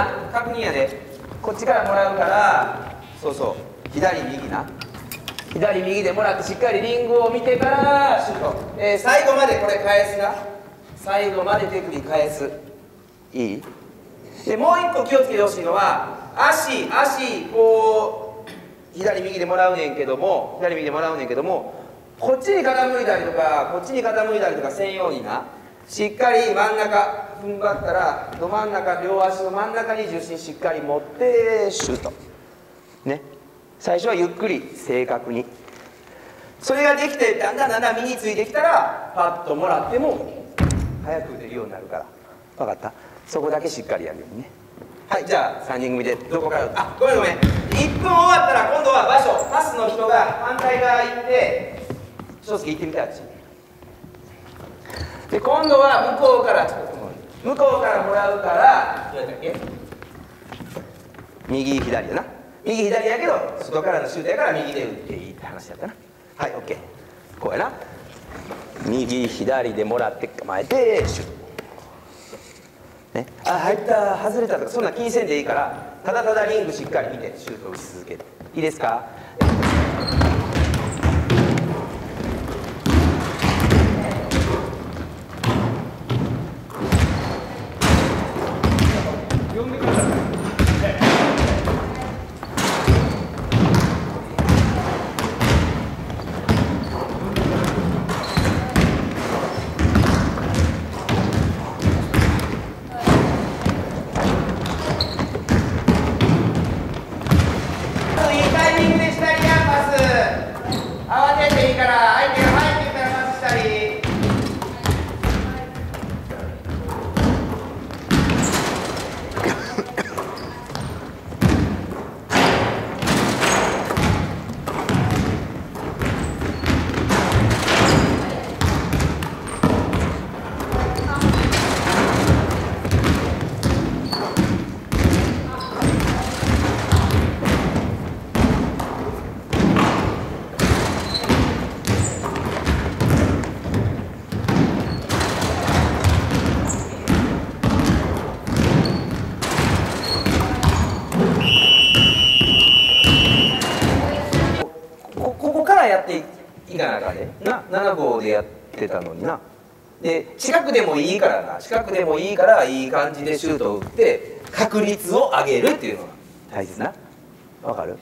な、確認やで。こっちからもらうから、そうそう、左右な、左右でもらって、しっかりリングを見てからシュート。最後までこれ返すな、最後まで手首返す。いい？でもう一個気をつけてほしいのは、足こう左右でもらうねんけども、左右でもらうねんけども、こっちに傾いたりとかこっちに傾いたりとかせんようにな。しっかり真ん中踏ん張ったら、ど真ん中、両足の真ん中に重心しっかり持ってシュートね。最初はゆっくり正確に、それができてだんだんだんだん身についてきたら、パッともらっても早く打てるようになるから。分かった？そこだけしっかりやるようにね。はい、じゃあ3人組でどこからあ、ごめん1分終わったら今度は場所、パスの人が反対側行って、翔介行ってみたい。で今度は向こうからもらうから、どうやったっけ？右左だな。右左やけど外からのシュートやから右で打っていいって話だったな。はい、 OK。 こうやな、右左でもらって構えてシュートね。あ、入った外れたとかそんな気にせんでいいから、ただただリングしっかり見てシュートを打ち続ける。いいですか？7号でやってたのにな。で近くでもいいからな、近くでもいいからいい感じでシュートを打って確率を上げるっていうのが大切な。わかる？